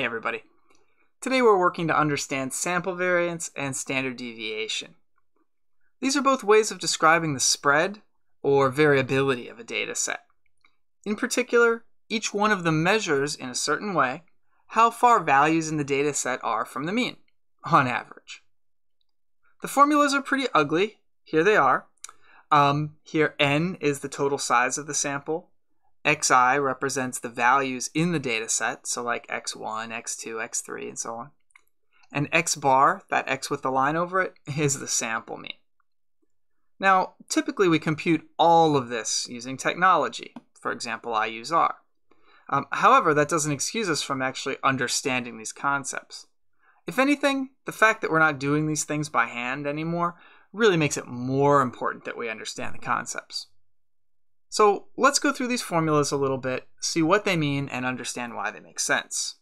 Hey everybody. Today we're working to understand sample variance and standard deviation. These are both ways of describing the spread or variability of a data set. In particular, each one of them measures in a certain way how far values in the data set are from the mean, on average. The formulas are pretty ugly. Here they are. Here n is the total size of the sample. Xi represents the values in the data set, so like x1, x2, x3, and so on. And x bar, that x with the line over it, is the sample mean. Now, typically we compute all of this using technology. For example, I use R. However, that doesn't excuse us from actually understanding these concepts. If anything, the fact that we're not doing these things by hand anymore really makes it more important that we understand the concepts. So let's go through these formulas a little bit, see what they mean, and understand why they make sense.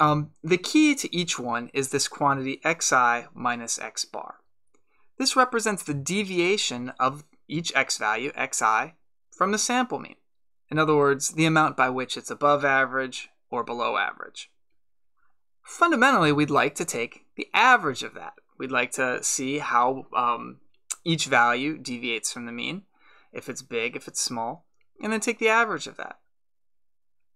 The key to each one is this quantity xi minus x bar. This represents the deviation of each x value, xi, from the sample mean. In other words, the amount by which it's above average or below average. Fundamentally, we'd like to take the average of that. We'd like to see how each value deviates from the mean. If it's big, if it's small, and then take the average of that.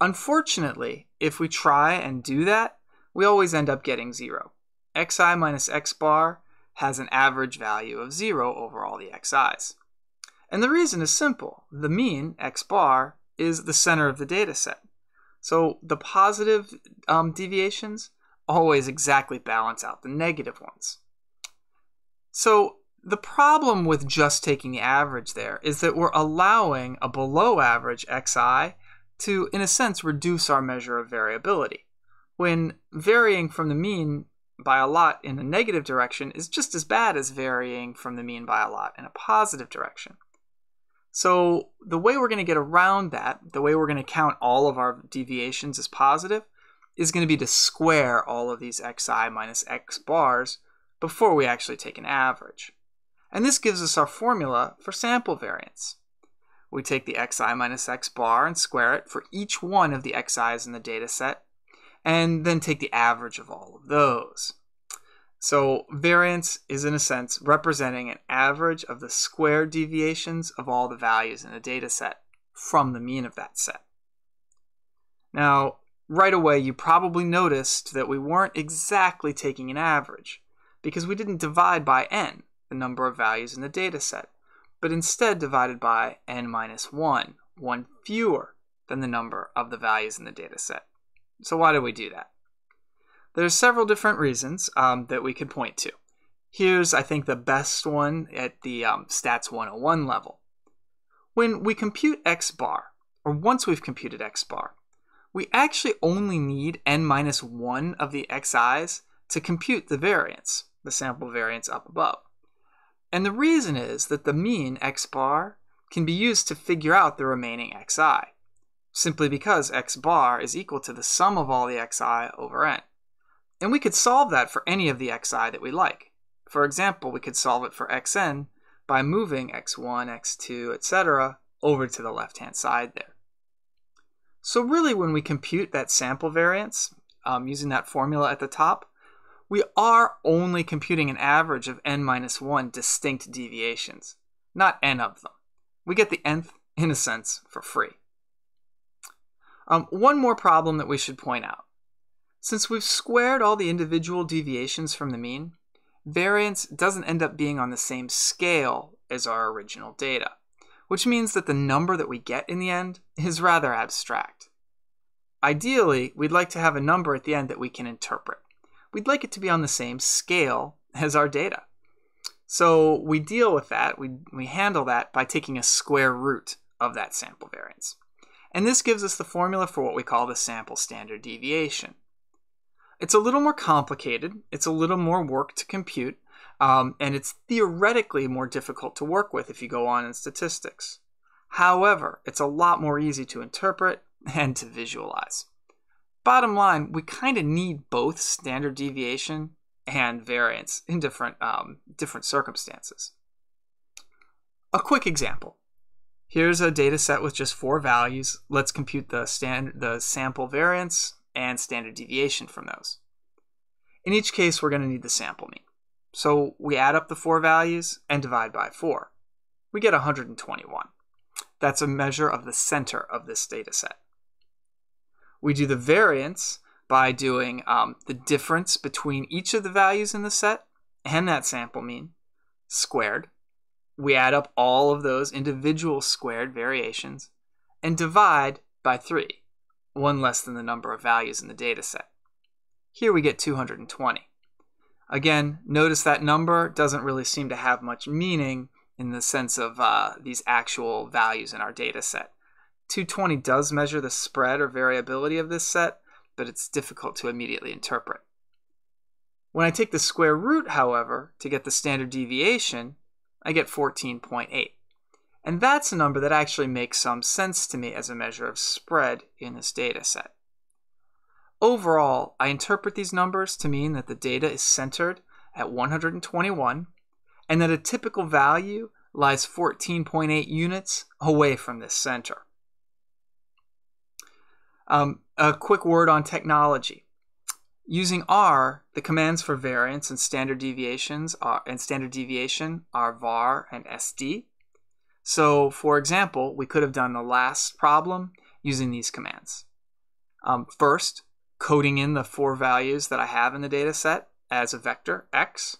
Unfortunately, if we try and do that, we always end up getting 0. Xi minus x bar has an average value of 0 over all the xi's. And the reason is simple. The mean, x bar, is the center of the data set. So the positive deviations always exactly balance out the negative ones. So the problem with just taking the average there is that we're allowing a below average xi to, in a sense, reduce our measure of variability, when varying from the mean by a lot in a negative direction is just as bad as varying from the mean by a lot in a positive direction. So the way we're going to get around that, the way we're going to count all of our deviations as positive, is going to be to square all of these xi minus x bars before we actually take an average. And this gives us our formula for sample variance. We take the xi minus x bar and square it for each one of the xi's in the data set, and then take the average of all of those. So variance is, in a sense, representing an average of the squared deviations of all the values in a data set from the mean of that set. Now, right away, you probably noticed that we weren't exactly taking an average, because we didn't divide by n, the number of values in the data set, but instead divided by n minus 1, one fewer than the number of the values in the data set. So why did we do that? There's several different reasons that we could point to. Here's, I think, the best one at the Stats 101 level. When we compute x bar, or once we've computed x bar, we actually only need n minus 1 of the xi's to compute the variance, the sample variance up above. And the reason is that the mean, x bar, can be used to figure out the remaining xi, simply because x bar is equal to the sum of all the xi over n. And we could solve that for any of the xi that we like. For example, we could solve it for xn by moving x1, x2, etc. over to the left-hand side there. So really, when we compute that sample variance, using that formula at the top, we are only computing an average of n minus 1 distinct deviations, not n of them. We get the nth, in a sense, for free. One more problem that we should point out. Since we've squared all the individual deviations from the mean, variance doesn't end up being on the same scale as our original data, which means that the number that we get in the end is rather abstract. Ideally, we'd like to have a number at the end that we can interpret. We'd like it to be on the same scale as our data. So we deal with that, we handle that by taking a square root of that sample variance. And this gives us the formula for what we call the sample standard deviation. It's a little more complicated, it's a little more work to compute, and it's theoretically more difficult to work with if you go on in statistics. However, it's a lot more easy to interpret and to visualize. Bottom line, we kind of need both standard deviation and variance in different circumstances. A quick example. Here's a data set with just 4 values. Let's compute the sample variance and standard deviation from those. In each case, we're going to need the sample mean. So we add up the four values and divide by 4. We get 121. That's a measure of the center of this data set. We do the variance by doing the difference between each of the values in the set and that sample mean squared. We add up all of those individual squared variations and divide by 3, one less than the number of values in the data set. Here we get 220. Again, notice that number doesn't really seem to have much meaning in the sense of these actual values in our data set. 220 does measure the spread or variability of this set, but it's difficult to immediately interpret. When I take the square root, however, to get the standard deviation, I get 14.8. And that's a number that actually makes some sense to me as a measure of spread in this data set. Overall, I interpret these numbers to mean that the data is centered at 121, and that a typical value lies 14.8 units away from this center. A quick word on technology. Using R, the commands for variance and standard deviation are var and sd. So, for example, we could have done the last problem using these commands. First, coding in the four values that I have in the data set as a vector x,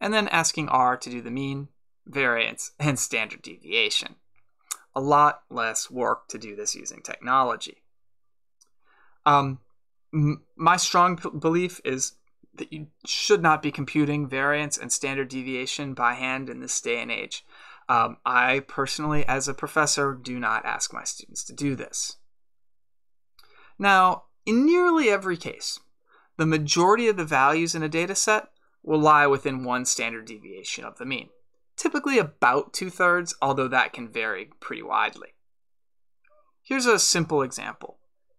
and then asking R to do the mean, variance, and standard deviation. A lot less work to do this using technology. My strong belief is that you should not be computing variance and standard deviation by hand in this day and age. I personally, as a professor, do not ask my students to do this. Now, in nearly every case, the majority of the values in a data set will lie within one standard deviation of the mean, typically about 2/3, although that can vary pretty widely. Here's a simple example.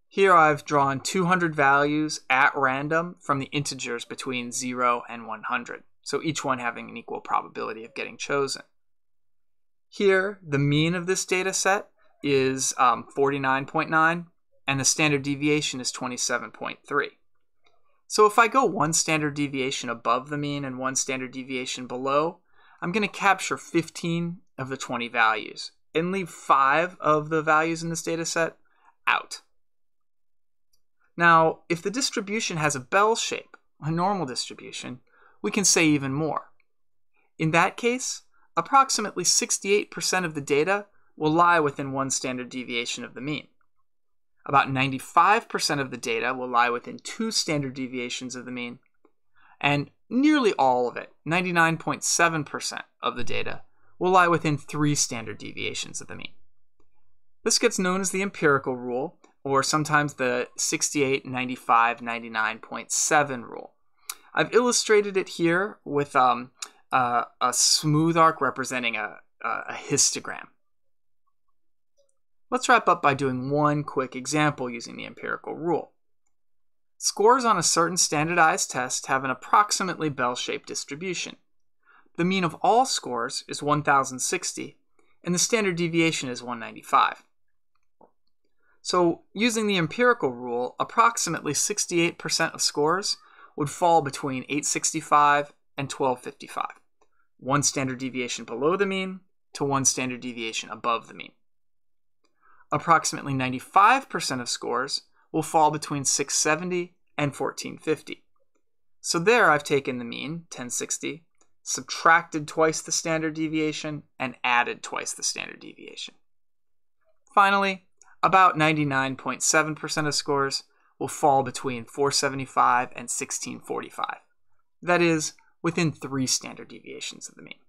Here I've drawn 200 values at random from the integers between 0 and 100, so each one having an equal probability of getting chosen. Here, the mean of this data set is 49.9, and the standard deviation is 27.3. So if I go one standard deviation above the mean and one standard deviation below, I'm going to capture 15 of the 20 values and leave 5 of the values in this data set out. Now, if the distribution has a bell shape, a normal distribution, we can say even more. In that case, approximately 68% of the data will lie within one standard deviation of the mean. About 95% of the data will lie within 2 standard deviations of the mean, and nearly all of it, 99.7% of the data, will lie within 3 standard deviations of the mean. This gets known as the empirical rule, or sometimes the 68, 95, 99.7 rule. I've illustrated it here with a smooth arc representing a histogram. Let's wrap up by doing one quick example using the empirical rule. Scores on a certain standardized test have an approximately bell-shaped distribution. The mean of all scores is 1,060, and the standard deviation is 195. So, using the empirical rule, approximately 68% of scores would fall between 865 and 1255, one standard deviation below the mean to one standard deviation above the mean. Approximately 95% of scores will fall between 670 and 1450. So there I've taken the mean, 1060, subtracted twice the standard deviation, and added twice the standard deviation. Finally, about 99.7% of scores will fall between 475 and 1645. That is, within 3 standard deviations of the mean.